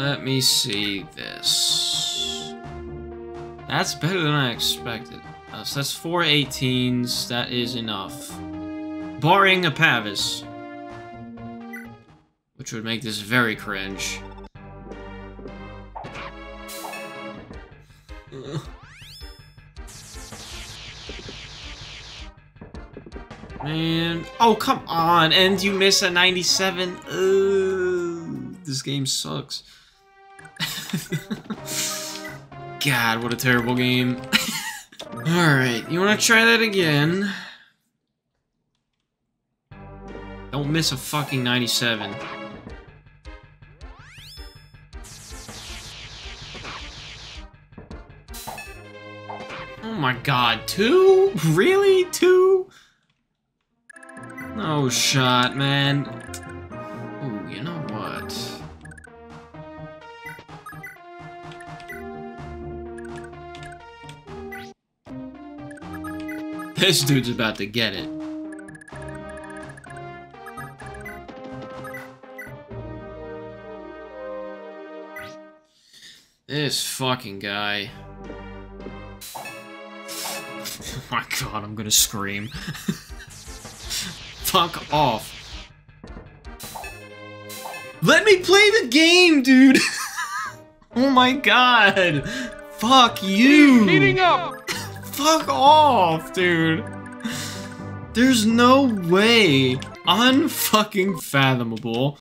Let me see this. That's better than I expected. So that's 4 18s. That is enough. Barring a pavise. Which would make this very cringe. Man. Oh, come on. And you miss a 97. Ooh, this game sucks. God, what a terrible game. Alright, you want to try that again? Don't miss a fucking 97. Oh my god, 2? Really? 2? No shot, man. Ooh, you know what? This dude's about to get it. This fucking guy. Oh my god, I'm gonna scream. Fuck off. Let me play the game, dude! Oh my god! Fuck you! Heating up! Fuck off, dude! There's no way. Unfucking fathomable.